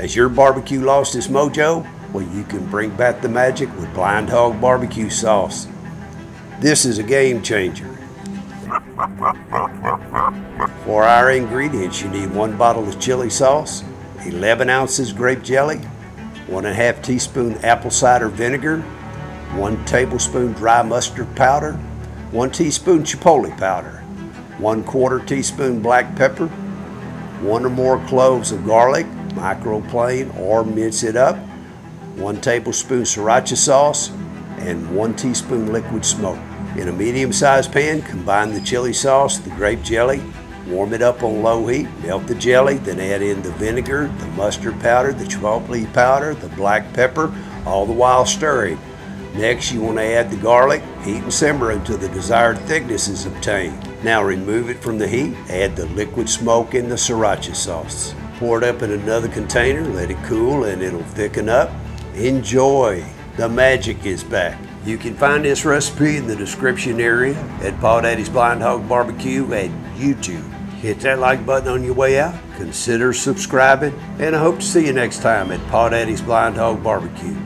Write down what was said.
Has your barbecue lost its mojo? Well, you can bring back the magic with BlindHawg BBQ Sauce. This is a game changer. For our ingredients, you need 1 bottle of chili sauce, 11 ounces grape jelly, 1 1/2 teaspoon apple cider vinegar, 1 tablespoon dry mustard powder, 1 teaspoon chipotle powder, 1/4 teaspoon black pepper, 1 or more cloves of garlic, microplane or mince it up, 1 tablespoon sriracha sauce, and 1 teaspoon liquid smoke. In a medium-sized pan, combine the chili sauce, the grape jelly, warm it up on low heat, melt the jelly, then add in the vinegar, the mustard powder, the chipotle powder, the black pepper, all the while stirring. Next, you want to add the garlic, heat and simmer until the desired thickness is obtained. Now remove it from the heat, add the liquid smoke and the sriracha sauce. Pour it up in another container, let it cool, and it'll thicken up. Enjoy! The magic is back. You can find this recipe in the description area at Paw Daddy's BlindHawg BBQ at YouTube. Hit that like button on your way out, consider subscribing, and I hope to see you next time at Paw Daddy's BlindHawg BBQ.